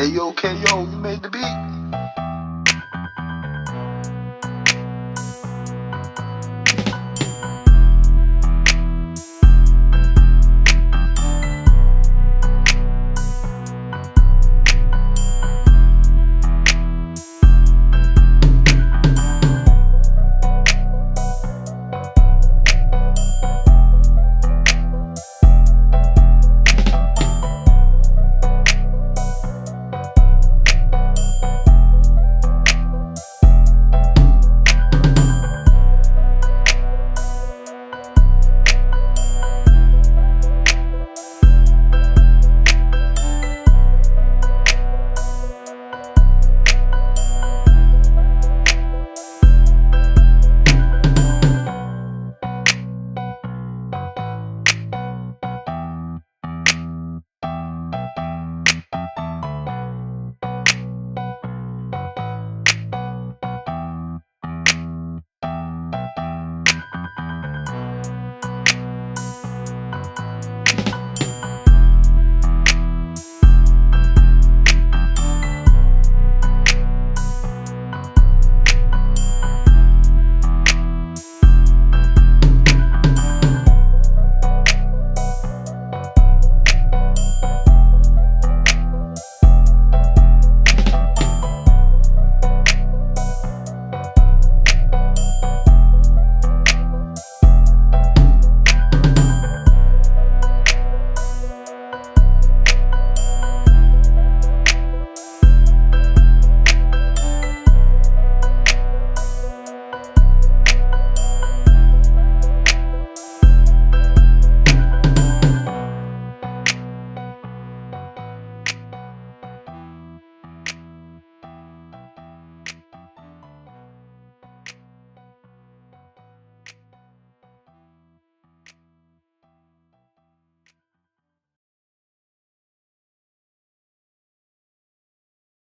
Hey yo, K.O, you made the beat.